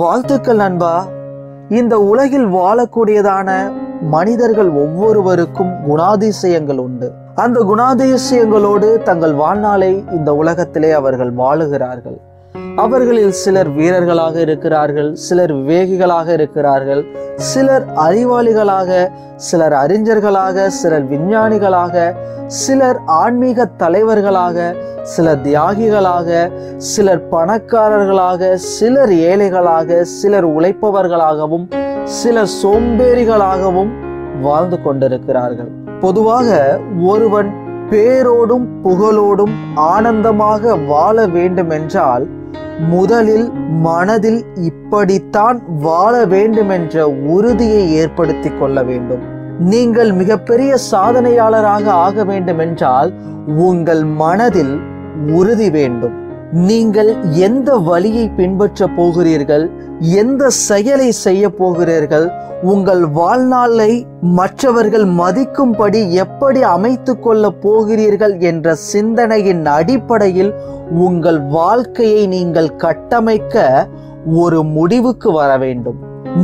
வாழ்த்துக்கள் நண்பா, இந்த உலகில் வாழக்கூடியதான மனிதர்கள் ஒவ்வொருவருக்கும் குணாதிசயங்கள் உண்டு. அந்த குணாதிசயங்களோடு தங்கள் வாழ்நாளை இந்த உலகத்திலே அவர்கள் வாழுகிறார்கள். அவர்களில் சிலர் வீரர்களாக இருக்கிறார்கள், சிலர் விவேகிகளாக இருக்கிறார்கள், சிலர் அறிவாளிகளாக, சிலர் அறிஞர்களாக, சிலர் விஞ்ஞானிகளாக, சிலர் ஆன்மீக தலைவர்களாக, சிலர் தியாகிகளாக, சிலர் பணக்காரர்களாக, சிலர் ஏழைகளாக, சிலர் உழைப்பவர்களாகவும், சிலர் சோம்பேறிகளாகவும் வாழ்ந்து கொண்டிருக்கிறார்கள். பொதுவாக ஒருவன் பேரோடும் புகழோடும் ஆனந்தமாக வாழ வேண்டுமென்றால் முதலில் மனதில் இப்படித்தான் வாழ வேண்டுமென்ற உறுதியை ஏற்படுத்தி கொள்ள வேண்டும். நீங்கள் மிகப்பெரிய சாதனையாளராக ஆக வேண்டுமென்றால் உங்கள் மனதில் உறுதி வேண்டும். நீங்கள் எந்த வழியை பின்பற்ற போகிறீர்கள், எந்த செயலை செய்ய போகிறீர்கள், உங்கள் வாழ்நாளை மற்றவர்கள் மதிக்கும்படி எப்படி அமைத்து கொள்ள போகிறீர்கள் என்ற சிந்தனையின் அடிப்படையில் உங்கள் வாழ்க்கையை நீங்கள் கட்டமைக்க ஒரு முடிவுக்கு வர வேண்டும்.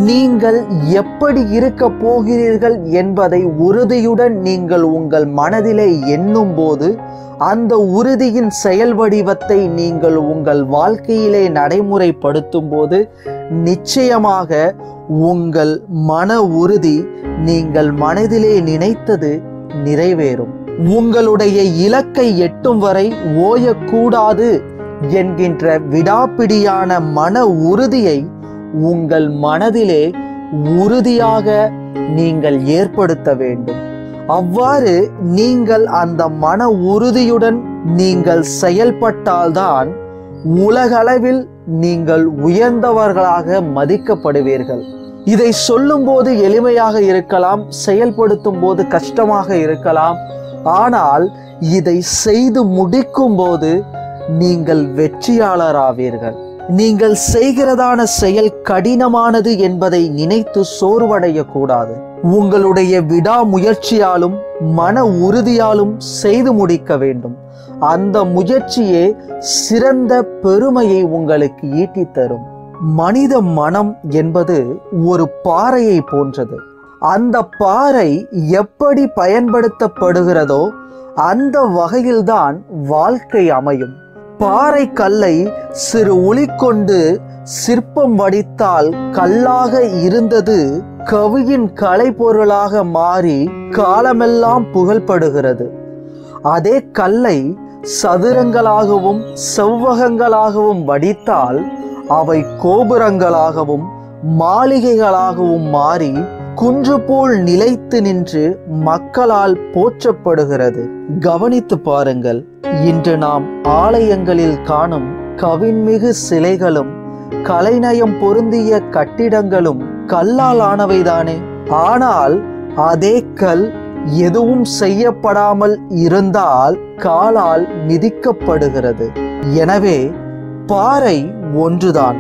நீங்கள் எப்படி இருக்க போகிறீர்கள் என்பதை உறுதியுடன் நீங்கள் உங்கள் மனதிலே எண்ணும் போது அந்த உறுதியின் செயல் வடிவத்தை நீங்கள் உங்கள் வாழ்க்கையிலே நடைமுறைப்படுத்தும் போது நிச்சயமாக உங்கள் மன உறுதி நீங்கள் மனதிலே நினைத்தது நிறைவேறும். உங்களுடைய இலக்கை எட்டும் வரை ஓயக்கூடாது என்கின்ற விடாப்பிடியான மன உறுதியை உங்கள் மனதிலே உறுதியாக நீங்கள் ஏற்படுத்த வேண்டும். அவ்வாறு நீங்கள் அந்த மன உறுதியுடன் நீங்கள் செயல்பட்டால்தான் உலகளவில் நீங்கள் உயர்ந்தவர்களாக மதிக்கப்படுவீர்கள். இதை சொல்லும் போது எளிமையாக இருக்கலாம், செயல்படுத்தும் போது கஷ்டமாக இருக்கலாம், ஆனால் இதை செய்து முடிக்கும் போது நீங்கள் வெற்றியாளராவீர்கள். நீங்கள் செய்கிறதான செயல் கடினமானது என்பதை நினைத்து சோர்வடைய கூடாது. உங்களுடைய விடாமுயற்சியாலும் மன உறுதியாலும் செய்து முடிக்க வேண்டும். அந்த முயற்சியே சிறந்த பெருமையை உங்களுக்கு ஈட்டி தரும். மனித மனம் என்பது ஒரு பாறையை போன்றது. அந்த பாறை எப்படி பயன்படுத்தப்படுகிறதோ அந்த வகையில்தான் வாழ்க்கை அமையும். பாறை கல்லை சிறு ஒளி கொண்டு சிற்பம் வடித்தால் கல்லாக இருந்தது கவியின் கலைப்பொருளாக மாறி காலமெல்லாம் புகழ்படுகிறது. அதே கல்லை சதுரங்களாகவும் செவ்வகங்களாகவும் வடித்தால் அவை கோபுரங்களாகவும் மாளிகைகளாகவும் மாறி குன்று போல் நிலைத்து நின்று மக்களால் போற்றப்படுகிறது. கவனித்து பாருங்கள், இன்று நாம் ஆலயங்களில் காணும் கவின்மிகு சிலைகளும் கலைநயம் பொருந்திய கட்டிடங்களும் கல்லால் ஆனவைதானே. ஆனால் அதே கல் எதுவும் செய்யப்படாமல் இருந்தால் காலால் மிதிக்கப்படுகிறது. எனவே பாறை ஒன்றுதான்,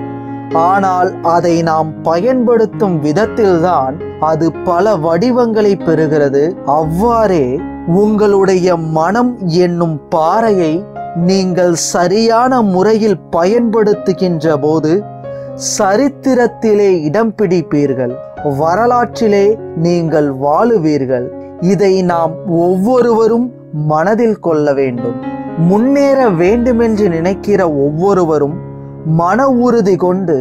ஆனால் அதை நாம் பயன்படுத்தும் விதத்தில்தான் அது பல வடிவங்களை பெறுகிறது. அவ்வாறே உங்களுடைய மனம் என்னும் பாறையை நீங்கள் சரியான முறையில் பயன்படுத்துகின்ற போது சரித்திரத்திலே இடம் பிடிப்பீர்கள், வரலாற்றிலே நீங்கள் வாழுவீர்கள். இதை நாம் ஒவ்வொருவரும் மனதில் கொள்ள வேண்டும். முன்னேற வேண்டுமென்று நினைக்கிற ஒவ்வொருவரும் மன உறுதி கொண்டு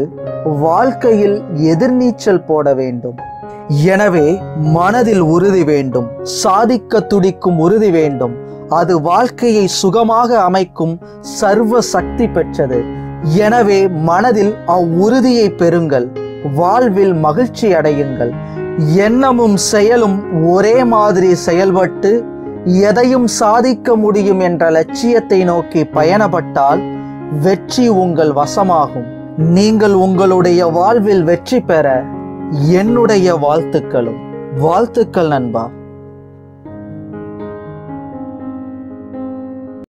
வாழ்க்கையில் எதிர்நீச்சல் போட வேண்டும். எனவே மனதில் உறுதி வேண்டும், சாதிக்க துடிக்கும் உறுதி வேண்டும். அது வாழ்க்கையை சுகமாக அமைக்கும் சர்வ சக்தி பெற்றது. எனவே மனதில் அவ்வுறுதியை பெறுங்கள், வாழ்வில் மகிழ்ச்சி அடையுங்கள். எண்ணமும் செயலும் ஒரே மாதிரி செயல்பட்டு எதையும் சாதிக்க முடியும் என்ற லட்சியத்தை நோக்கி பயணப்பட்டால் வெற்றி உங்கள் வசமாகும். நீங்கள் உங்களுடைய வாழ்வில் வெற்றி பெற என்னுடைய வாழ்த்துக்களும். வாழ்த்துக்கள் நண்பா.